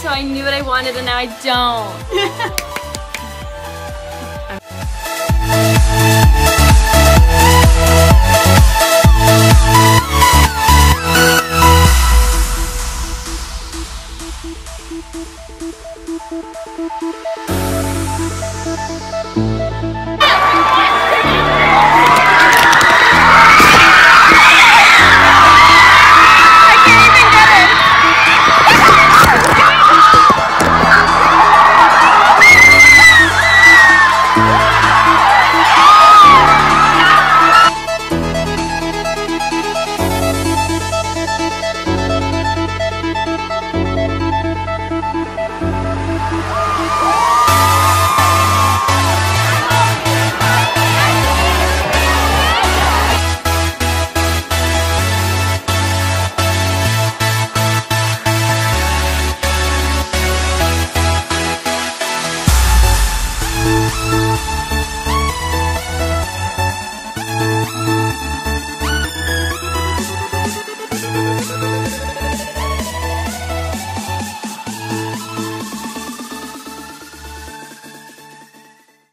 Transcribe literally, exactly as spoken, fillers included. So I knew what I wanted and now I don't.